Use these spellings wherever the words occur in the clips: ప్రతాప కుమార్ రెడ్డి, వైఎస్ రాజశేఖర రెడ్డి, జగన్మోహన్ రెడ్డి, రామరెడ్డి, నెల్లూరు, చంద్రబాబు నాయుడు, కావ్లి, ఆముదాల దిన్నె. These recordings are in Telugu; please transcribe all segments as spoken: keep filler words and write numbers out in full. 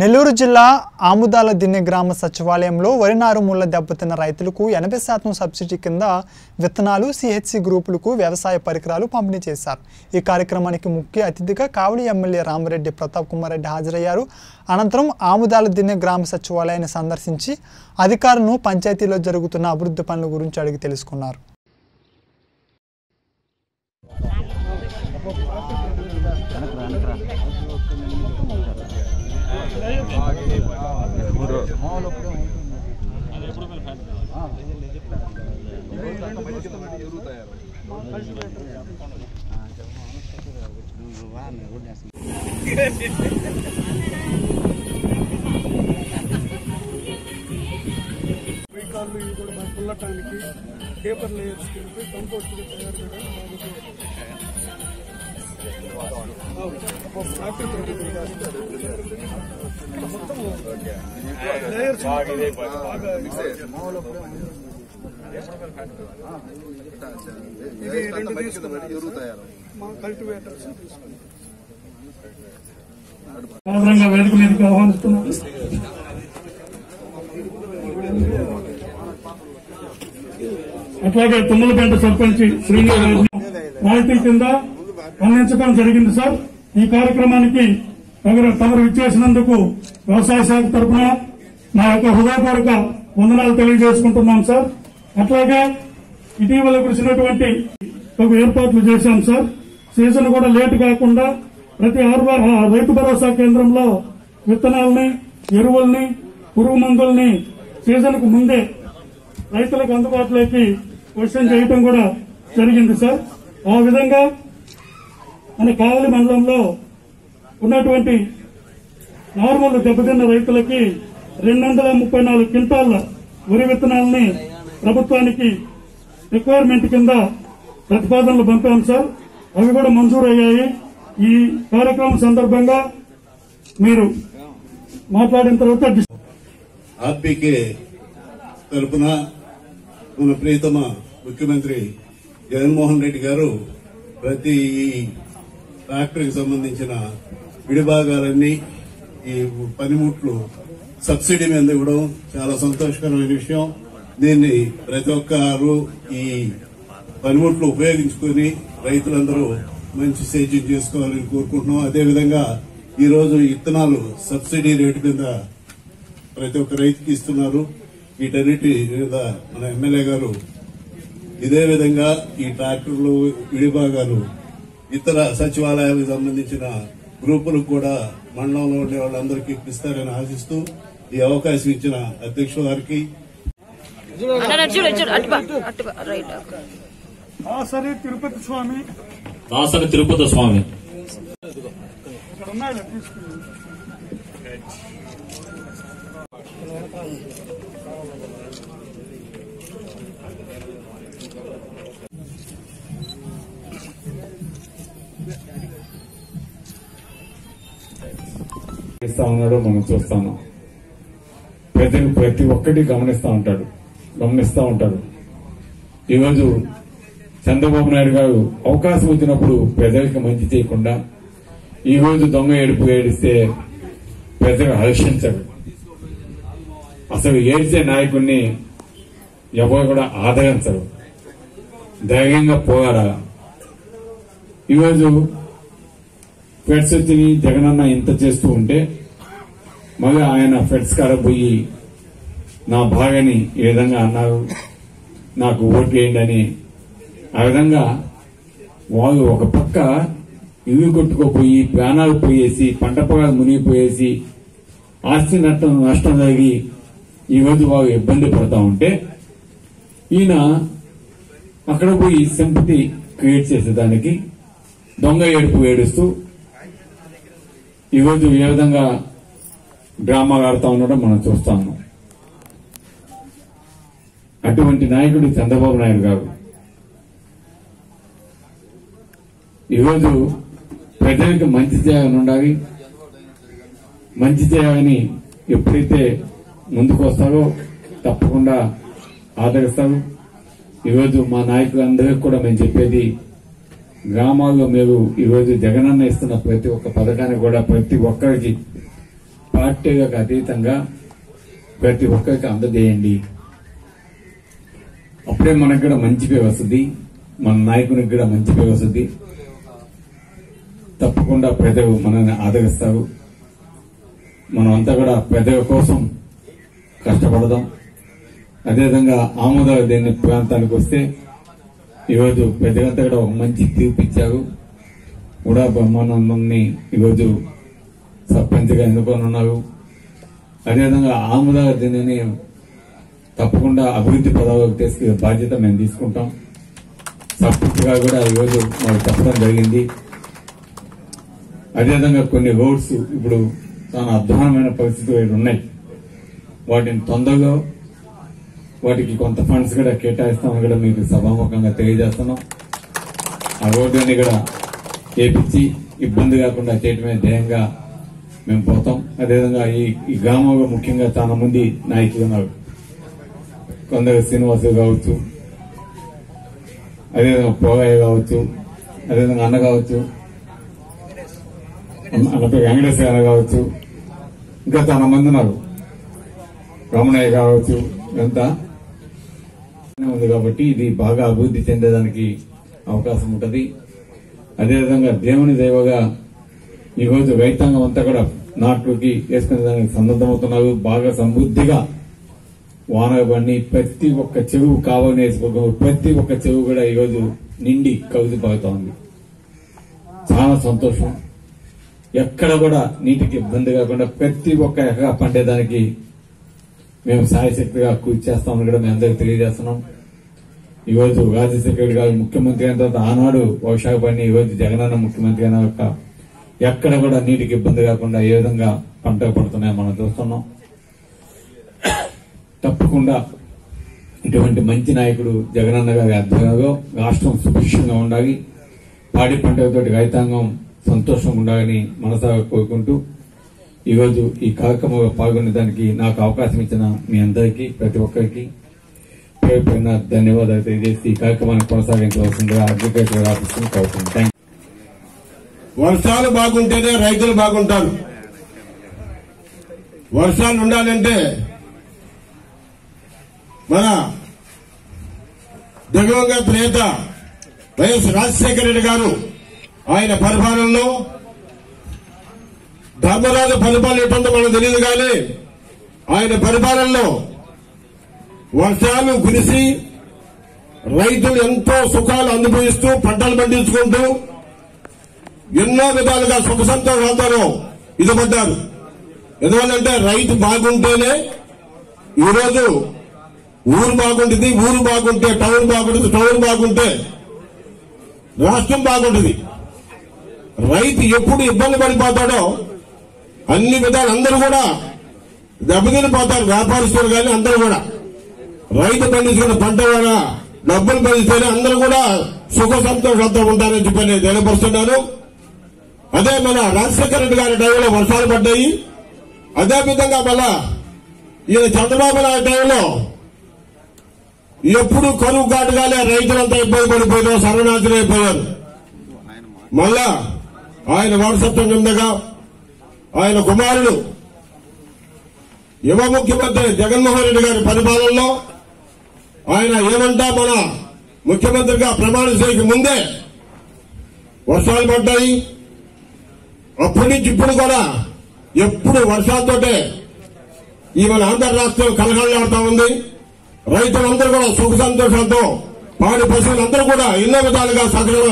నెల్లూరు జిల్లా ఆముదాల దిన్నె గ్రామ సచివాలయంలో వరి నారుమూల దెబ్బతిన్న రైతులకు ఎనభై శాతం సబ్సిడీ కింద విత్తనాలు సిహెచ్సి గ్రూపులకు వ్యవసాయ పరికరాలు పంపిణీ చేశారు। ఈ కార్యక్రమానికి ముఖ్య అతిథిగా కావ్లి ఎమ్మెల్యే రామరెడ్డి, ప్రతాప కుమార్ రెడ్డి హాజరయ్యారు। అనంతరం ఆముదాల దిన్నె గ్రామ సచివాలయాన్ని సందర్శించి అధికారులను పంచాయతీలో జరుగుతున్న అభివృద్ధి పనుల గురించి అడిగి తెలుసుకున్నారు। पेपर लेयर्स कंपोस्ट అట్లాగే తుమ్మలపేట సర్పంచ్ శ్రీనివాస్ రాయితీ కింద అందించడం జరిగింది సార్। ఈ కార్యక్రమానికి తమరు ఇచ్చేసినందుకు వ్యవసాయ శాఖ తరఫున నా యొక్క హృదయపూర్వక వందనాలు తెలియజేసుకుంటున్నాం సార్। అట్లాగే ఇటీవల కురిసినటువంటి ఏర్పాట్లు చేశాం సార్। సీజన్ కూడా లేట్ కాకుండా ప్రతి రైతు భరోసా కేంద్రంలో విత్తనాలని, ఎరువుల్ని, పురుగు మందుల్ని సీజన్ కు ముందే రైతులకు అందుబాటులోకి క్వశ్చన్ చేయడం కూడా జరిగింది సార్। ఆ విధంగా మన కావ్లి మండలంలో ఉన్నటువంటి నార్మల్ దెబ్బతిన్న రైతులకి రెండు వందల ముప్పై నాలుగు క్వింటాళ్ల వరి విత్తనాలని ప్రభుత్వానికి రిక్వైర్మెంట్ కింద ప్రతిపాదనలు పంపాం సార్। అవి కూడా మంజూరయ్యాయి। ఈ కార్యక్రమం సందర్భంగా మీరు మాట్లాడిన తర్వాత తరపున మన ప్రియతమ ముఖ్యమంత్రి జగన్మోహన్ రెడ్డి గారు ప్రతి ఈ ట్రాక్టర్కి సంబంధించిన విడిభాగాలన్నీ, ఈ పనిముట్లు సబ్సిడీ మీద ఇవ్వడం చాలా సంతోషకరమైన విషయం। దీన్ని ప్రతి ఒక్కరు ఈ పనిముట్లు ఉపయోగించుకుని రైతులందరూ మంచి సేద్యం చేసుకోవాలని కోరుకుంటున్నాం। అదేవిధంగా ఈరోజు విత్తనాలు సబ్సిడీ రేటు కింద ప్రతి ఒక్క రైతుకి ఇస్తున్నారు। వీటన్నిటి మీద మన ఎమ్మెల్యే గారు ఇదే విధంగా ఈ ట్రాక్టర్లు, విడిభాగాలు ఇతర సచివాలయాలకు సంబంధించిన గ్రూపులకు కూడా మండలంలో ఉండే వాళ్ళందరికీ ఇస్తారని ఆశిస్తూ ఈ అవకాశం ఇచ్చిన అధ్యక్షుల గారికి తిరుపతి స్వామి ఇస్తా ఉన్నాడో మనం చూస్తాము। ప్రతి ప్రతి ఒక్కటి గమనిస్తా ఉంటాడు గమనిస్తా ఉంటాడు ఈరోజు చంద్రబాబు నాయుడు గారు అవకాశం వచ్చినప్పుడు ప్రజలకు మంచి చేయకుండా, ఈరోజు దొంగ ఏడుపు ఏడిస్తే ప్రజలు హర్షించరు। అసలు ఏడిచే నాయకుడిని ఎవరు కూడా ఆదరించరు, ధైర్యంగా పోరాడాలి। ఈరోజు ఫెడ్స్ వచ్చి జగనన్న ఇంత చేస్తూ ఉంటే మళ్ళీ ఆయన ఫెడ్స్ కాడ పోయి నా భార్యని ఈ విధంగా అన్నారు, నాకు ఓటు వేయండి అని ఆ విధంగా వాళ్ళు ఒక పక్క ఇవి కొట్టుకోపోయి ప్రాణాలు పోయేసి, పంట పొలాలు మునిగిపోయేసి, ఆస్తి నష్టం నష్టం జరిగి ఈరోజు వాళ్ళు ఇబ్బంది పడతా ఉంటే, ఈయన అక్కడ పోయి సింపతి క్రియేట్ చేసేదానికి దొంగ ఏడుపు ఏడుస్తూ ఈరోజు ఏ విధంగా డ్రామాలు ఆడుతూ ఉండడం మనం చూస్తాము। అటువంటి నాయకుడు చంద్రబాబు నాయుడు గారు ఈరోజు ప్రజలకు మంచి చేయాలని ఉండాలి, మంచి చేయాలని ఎప్పుడైతే ముందుకు వస్తారో తప్పకుండా ఆదరిస్తారు। ఈరోజు మా నాయకులందరికీ కూడా మేము చెప్పేది, గ్రామాల్లో మీరు ఈరోజు జగనన్న ఇస్తున్న ప్రతి ఒక్క పథకాన్ని కూడా ప్రతి ఒక్కరికి పార్టీలకు అతీతంగా ప్రతి ఒక్కరికి అందజేయండి. అప్పుడే మనకు కూడా మంచి పేరు వస్తుంది, మన నాయకునికి కూడా మంచి పేరు వస్తుంది. తప్పకుండా ప్రజలు మనల్ని ఆదరిస్తారు. మనమంతా కూడా ప్రజల కోసం కష్టపడదాం. అదేవిధంగా ఆముదాల దిన్నె ప్రాంతానికి వస్తే ఈరోజు ప్రజలంతా కూడా ఒక మంచి తీర్పు ఇచ్చారు. కూడా బ్రహ్మానందాన్ని ఈరోజు సర్పంచ్గా ఎన్నుకోనున్నారు. అదేవిధంగా ఆముదాల దిన్నెని తప్పకుండా అభివృద్ధి పదవులకు తీసుకు బాధ్యత మేము తీసుకుంటాం. సర్పంచ్గా కూడా ఈరోజు మాకు చెప్పడం జరిగింది. అదేవిధంగా కొన్ని రోడ్స్ ఇప్పుడు చాలా అధ్వానమైన పరిస్థితులు ఉన్నాయి. వాటిని తొందరగా వాటికి కొంత ఫండ్స్ కూడా కేటాయిస్తామని కూడా మీకు సభాముఖంగా తెలియజేస్తున్నాం. ఆ రోడ్డుని కూడా చేపించి ఇబ్బంది కాకుండా చేయటమే ధ్యేయంగా మేము పోతాం. అదేవిధంగా ఈ ఈ గ్రామంలో ముఖ్యంగా చాలా మంది నాయకులు ఉన్నారు. కొందరు శ్రీనివాసులు కావచ్చు, అదేవిధంగా పోగయ్య కావచ్చు, అదేవిధంగా అన్న కావచ్చు, అన్న వెంకటేశ్వర గారు కావచ్చు, ఇంకా చాలా మంది ఉన్నారు, రమణయ్య కావచ్చు, ఇదంతా ఉంది. కాబట్టి ఇది బాగా అభివృద్ధి చెందేదానికి అవకాశం ఉంటుంది. అదేవిధంగా దేవుని దైవగా ఈరోజు రైతాంగం అంతా కూడా నాట్లోకి వేసుకునే దానికి సన్నద్దమవుతున్నారు. బాగా సమృద్ధిగా వానలు పడి ప్రతి ఒక్క చెరువు కావాలని వేసుకోవడం, ప్రతి ఒక్క చెరువు కూడా ఈరోజు నిండి కవిలిపోతా ఉంది. చాలా సంతోషం. ఎక్కడ కూడా నీటికి ఇబ్బంది కాకుండా ప్రతి ఒక్క ఎకరా పండేదానికి మేము సాయశక్తిగా కృషి చేస్తామని కూడా మేము అందరికీ తెలియజేస్తున్నాం. ఈరోజు రాజశేఖర్ గారు ముఖ్యమంత్రి అయిన తర్వాత ఆనాడు వర్షాలు పడిన ఈరోజు జగనన్న ముఖ్యమంత్రి అయిన యొక్క ఎక్కడ కూడా నీటికి ఇబ్బంది కాకుండా ఏ విధంగా పంటలు పడుతున్నాయో మనం చూస్తున్నాం. తప్పకుండా ఇటువంటి మంచి నాయకుడు జగనన్న గారి అధ్వర్యంలో రాష్ట్రం సుభిక్షంగా ఉండాలి, పాడి పంటలతోటి రైతాంగం సంతోషంగా ఉండాలని మనసాగా కోరుకుంటూ ఈరోజు ఈ కార్యక్రమంలో పాల్గొనేదానికి నాకు అవకాశం ఇచ్చిన మీ అందరికీ ప్రతి ఒక్కరికి పేరు పైన ధన్యవాదాలు తెలియజేసి ఈ కార్యక్రమాన్ని కొనసాగించవలసిందిగా అగ్రికల్చర్ ఆఫీసును కోరుతున్నాను. వర్షాలు బాగుంటేనే రైతులు బాగుంటారు. వర్షాలు ఉండాలంటే మన దివంగత నేత వైఎస్ రాజశేఖర రెడ్డి గారు ఆయన పరిపాలనలో ధర్మరాజు పరిపాలన ఎటువంటి మనకు తెలియదు, కానీ ఆయన పరిపాలనలో వర్షాలు కురిసి రైతులు ఎంతో సుఖాలు అనుభవిస్తూ పంటలు పండించుకుంటూ ఎన్నో విధాలుగా సుఖ సంతోషాలతో ఇదపడ్డారు. ఎందువల్లంటే రైతు బాగుంటేనే ఈరోజు ఊరు బాగుంటుంది, ఊరు బాగుంటే టౌన్ బాగుంటుంది, టౌన్ బాగుంటే రాష్ట్రం బాగుంటుంది. రైతు ఎప్పుడు ఇబ్బంది పడిపోతాడో అన్ని విధాలు అందరూ కూడా దెబ్బతినిపోతారు, వ్యాపారస్తులు కానీ అందరూ కూడా. రైతు పండించుకున్న పంట కూడా డబ్బులు పండిస్తేనే అందరూ కూడా సుఖ సంతోషంతో ఉంటారని చెప్పి నేను తెలియపరుస్తున్నాను. అదే మన రాజశేఖర రెడ్డి గారి టైంలో వర్షాలు పడ్డాయి. అదేవిధంగా మన ఈయన చంద్రబాబు నాయుడు టైంలో ఎప్పుడు కరువు కాటుగానే రైతులంతా ఇబ్బంది పడిపోయారు, సర్వనాశనం అయిపోయారు. మళ్ళా ఆయన వారసత్వం చెందగా ఆయన కుమారుడు యువ ముఖ్యమంత్రి జగన్మోహన్ రెడ్డి గారి పరిపాలనలో ఆయన ఏమంటా మన ముఖ్యమంత్రిగా ప్రమాణ చేయక ముందే వర్షాలు పడ్డాయి. అప్పటి నుంచి ఇప్పుడు కూడా ఎప్పుడు వర్షాలతోటే ఈ మన ఆంధ్ర రాష్ట్రం కలకలలాడుతూ ఉంది. రైతులందరూ కూడా సుఖ సంతోషాలతో, పాడి పశువులందరూ కూడా ఎన్నో విధాలుగా సకలు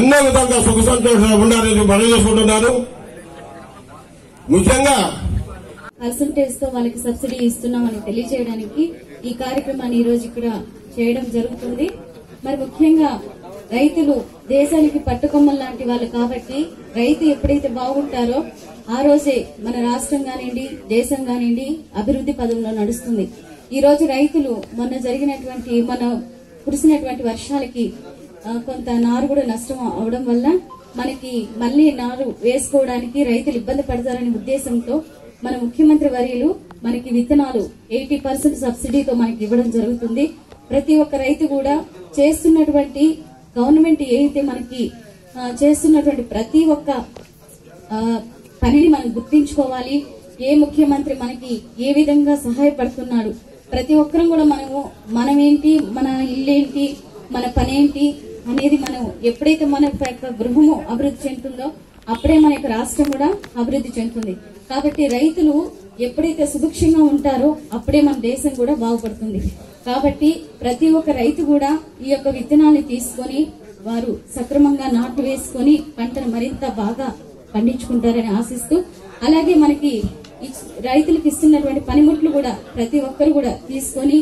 ఎన్నో విధాలుగా సుఖ సంతోషాలు ఉండాలని మనం చేసుకుంటున్నారు. ముఖ్యంగా పర్సంటేజ్ తో వాళ్ళకి సబ్సిడీ ఇస్తున్నామని తెలియజేయడానికి ఈ కార్యక్రమాన్ని ఈ రోజు ఇక్కడ చేయడం జరుగుతుంది. మరి ముఖ్యంగా రైతులు దేశానికి పట్టుకొమ్మలు లాంటి వాళ్ళు కాబట్టి రైతు ఎప్పుడైతే బాగుంటారో ఆ రోజే మన రాష్ట్రం కానివ్వండి, దేశం కానివ్వండి అభివృద్ధి పదంలో నడుస్తుంది. ఈ రోజు రైతులు మొన్న జరిగినటువంటి మన కురిసినటువంటి వర్షాలకి కొంత నారు కూడా నష్టం అవడం వల్ల మనకి మళ్లీ నారు వేసుకోవడానికి రైతులు ఇబ్బంది పడతారనే ఉద్దేశంతో మన ముఖ్యమంత్రి వర్యులు మనకి విత్తనాలు ఎయిటీ పర్సెంట్ సబ్సిడీతో మనకి ఇవ్వడం జరుగుతుంది. ప్రతి ఒక్క రైతు కూడా చేస్తున్నటువంటి గవర్నమెంట్ ఏదైతే మనకి చేస్తున్నటువంటి ప్రతి ఒక్క పనిని మనం గుర్తించుకోవాలి. ఏ ముఖ్యమంత్రి మనకి ఏ విధంగా సహాయపడుతున్నాడు. ప్రతి ఒక్కరం కూడా మనము మనమేంటి, మన ఇల్లేంటి, మన పనేంటి అనేది మనం ఎప్పుడైతే మన యొక్క గృహము అభివృద్ధి చెందుతుందో అప్పుడే మన యొక్క రాష్ట్రం కూడా అభివృద్ధి చెందుతుంది. కాబట్టి రైతులు ఎప్పుడైతే సుభిక్షంగా ఉంటారో అప్పుడే మన దేశం కూడా బాగుపడుతుంది. కాబట్టి ప్రతి ఒక్క రైతు కూడా ఈ యొక్క విత్తనాన్ని తీసుకొని వారు సక్రమంగా నాటు వేసుకొని పంటను మరింత బాగా పండించుకుంటారని ఆశిస్తూ, అలాగే మనకి రైతులకు ఇస్తున్నటువంటి పనిముట్లు కూడా ప్రతి ఒక్కరు కూడా తీసుకొని